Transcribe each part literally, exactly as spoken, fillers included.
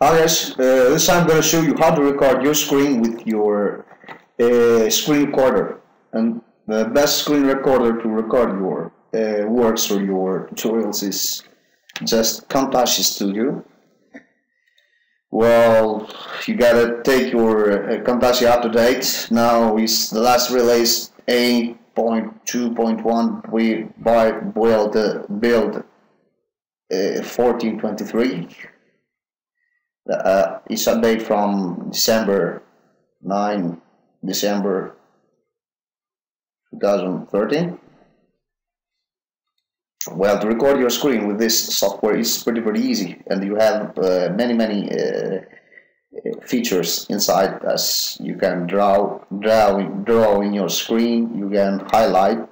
Ah yes, uh, this time I'm going to show you how to record your screen with your uh, screen recorder, and the best screen recorder to record your uh, works or your tutorials is just Camtasia Studio. Well, you gotta take your uh, Camtasia up to date. Now is the last release eight point two point one. We buy build uh, build uh, fourteen twenty-three. Uh, it's update from December ninth, December twenty thirteen. Well, to record your screen with this software is pretty pretty easy, and you have uh, many many uh, features inside. As you can draw draw draw in your screen, you can highlight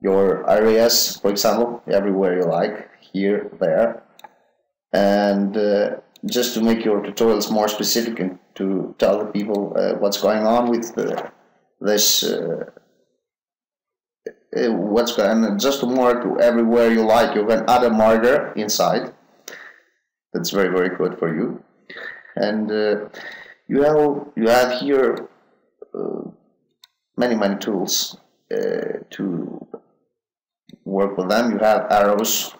your areas, for example, everywhere you like, here, there, and. Uh, just to make your tutorials more specific and to tell the people uh, what's going on with the, this uh, what's going on, just to mark to everywhere you like. You can add a marker inside. That's very very good for you. And uh, you have you have here uh, many many tools uh, to work with them. You have arrows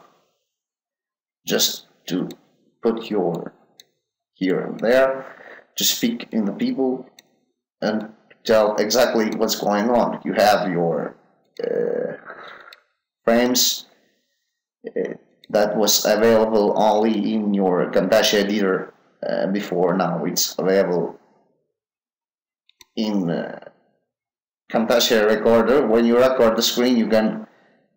just to put your here and there, to speak in the people and tell exactly what's going on. You have your uh, frames uh, that was available only in your Camtasia editor uh, before. Now it's available in uh, Camtasia recorder. When you record the screen, you can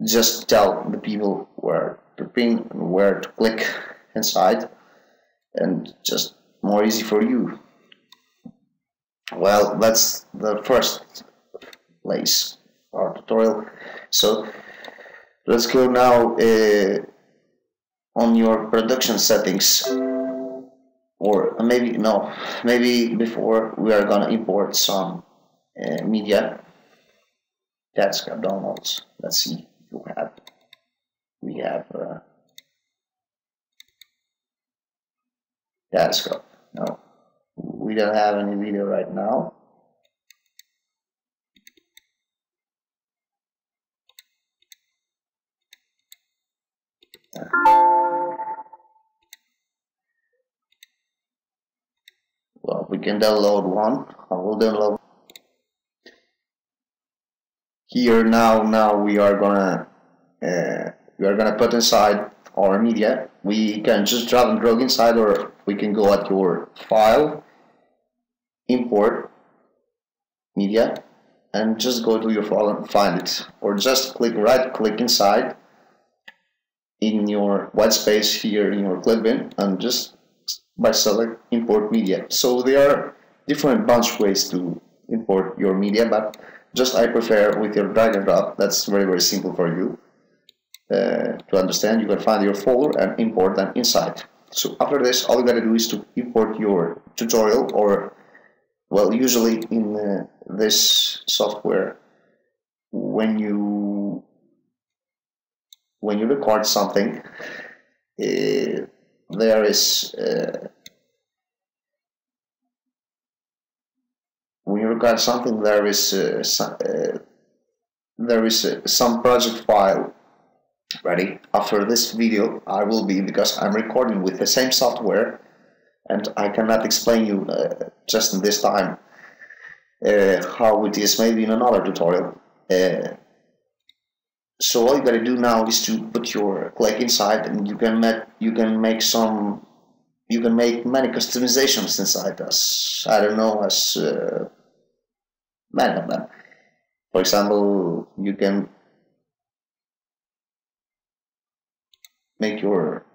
just tell the people where to pin and where to click inside, and just more easy for you. Well, that's the first place our tutorial. So let's go now uh, on your production settings, or maybe no, maybe before we are gonna import some uh, media. That's downloads. Let's see. You have we have. Uh, Desktop. No, we don't have any video right now. Well, we can download one. I will download here now. Now we are gonna uh, we are gonna put inside our media. We can just drag and drag inside, or we can go at your file, import media, and just go to your file and find it, or just click right click inside in your white space here in your clip bin, and just by select import media. So there are different bunch ways to import your media, but just I prefer with your drag and drop. That's very very simple for you. Uh, to understand, you can find your folder and import them inside. So after this, all you gotta do is to import your tutorial, or well, usually in uh, this software, when you when you record something, uh, there is uh, when you record something, there is uh, some, uh, there is uh, some project file ready. After this video I will be, because I'm recording with the same software and I cannot explain you uh, just in this time uh, how it is, maybe in another tutorial. Uh, so all you gotta do now is to put your click inside, and you can make you can make some you can make many customizations inside us. I don't know, as uh, many of them. For example, you can make your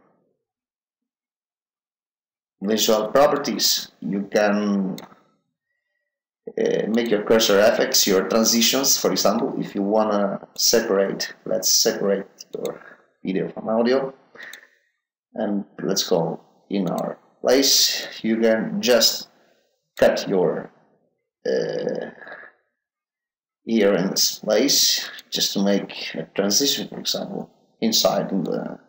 visual properties, you can uh, make your cursor effects, your transitions. For example, if you want to separate, let's separate your video from audio, and let's go in our place. You can just cut your uh, here in this place just to make a transition, for example, inside in the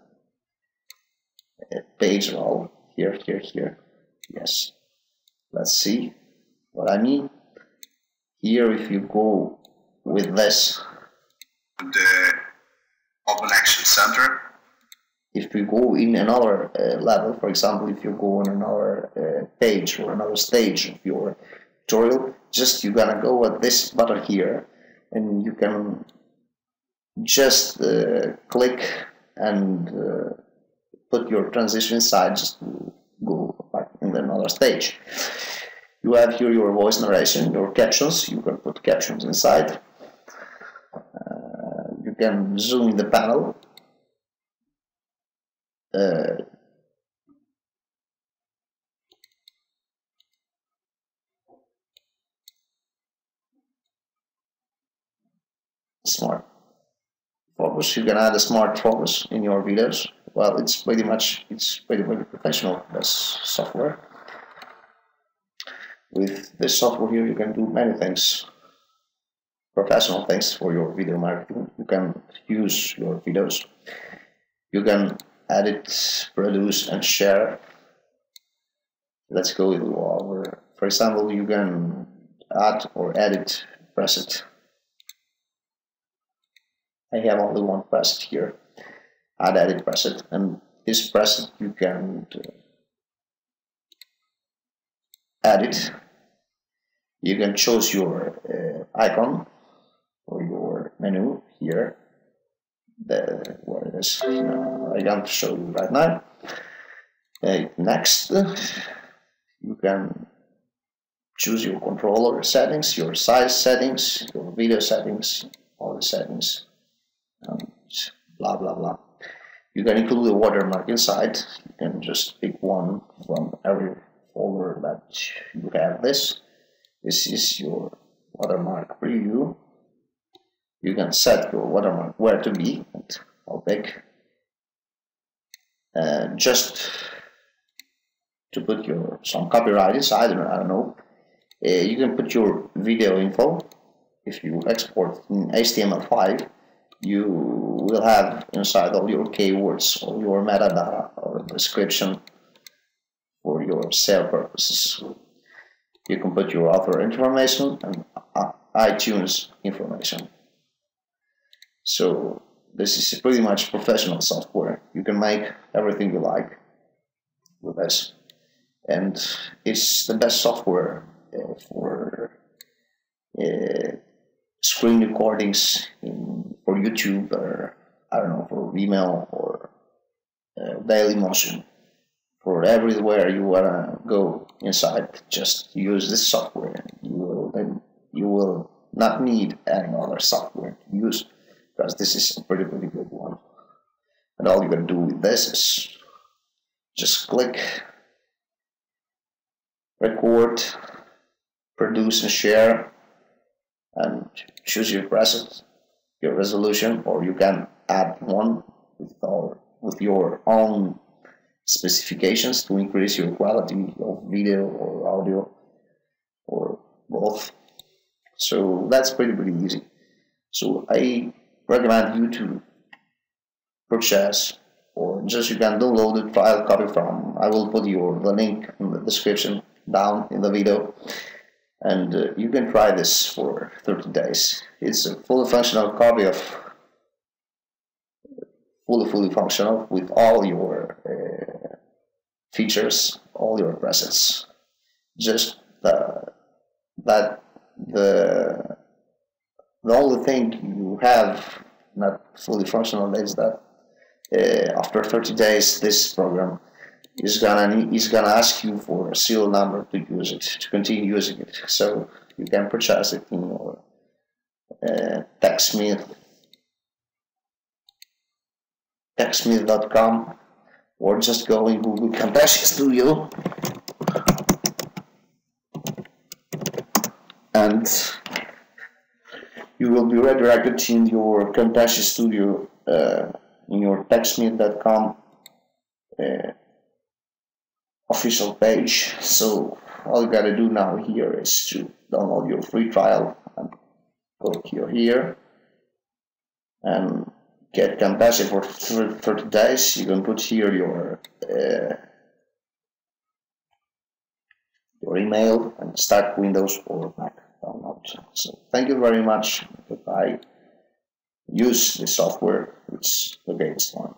page roll, here, here, here, Yes, let's see what I mean here. If you go with this, the Open Action Center, if you go in another uh, level, for example, if you go on another uh, page or another stage of your tutorial, just you're gonna go at this button here, and you can just uh, click and uh, put your transition aside just to go back in another stage. You have here your voice narration, your captions. You can put captions inside. Uh, you can zoom in the panel. Uh, smart focus. You can add a smart focus in your videos. Well, it's pretty much it's pretty much professional, this software. With this software here, you can do many things, professional things for your video marketing. You can use your videos. You can edit, produce, and share. Let's go with our. For example, you can add or edit preset. I have only one preset here. Add edit preset, and this preset you can edit. You can choose your uh, icon or your menu here. The where it is. No, I can't show you right now. Uh, next, you can choose your controller settings, your size settings, your video settings, all the settings, and blah blah blah. You can include a watermark inside. You can just pick one from every folder that you have. This this is your watermark preview. You can set your watermark where to be and how big. Uh, just to put your some copyright inside, I don't know. Uh, you can put your video info. If you export in H T M L five, you will have inside all your keywords, all your metadata or description for your sale purposes. You can put your author information and iTunes information. So this is pretty much professional software. You can make everything you like with this, and it's the best software uh, for uh, screen recordings in, for YouTube, or I don't know, for Vimeo or uh, Dailymotion. For everywhere you wanna go inside, just use this software. You will then you will not need any other software to use, because this is a pretty, pretty good one. And all you can do with this is just click, record, produce and share, and choose your preset, your resolution, or you can add one with, or with your own specifications to increase your quality of video or audio or both. So that's pretty, pretty easy. So I recommend you to purchase, or just you can download the trial copy from. I will put your the link in the description down in the video, and uh, you can try this for thirty days. It's a fully functional copy of fully fully functional with all your uh, features, all your presets. Just the, that the the only thing you have not fully functional is that uh, after thirty days this program is gonna is gonna ask you for a serial number to use it, to continue using it. So you can purchase it in your uh, TechSmith, techsmith dot com, or just go in Google Camtasia Studio and you will be redirected in your Camtasia Studio, uh, in your techsmith dot com uh, official page. So all you gotta do now here is to download your free trial and go here, here and get Camtasia for thirty days. You can put here your uh, your email and start Windows or Mac download. So thank you very much. Goodbye. Use the software. It's the greatest one.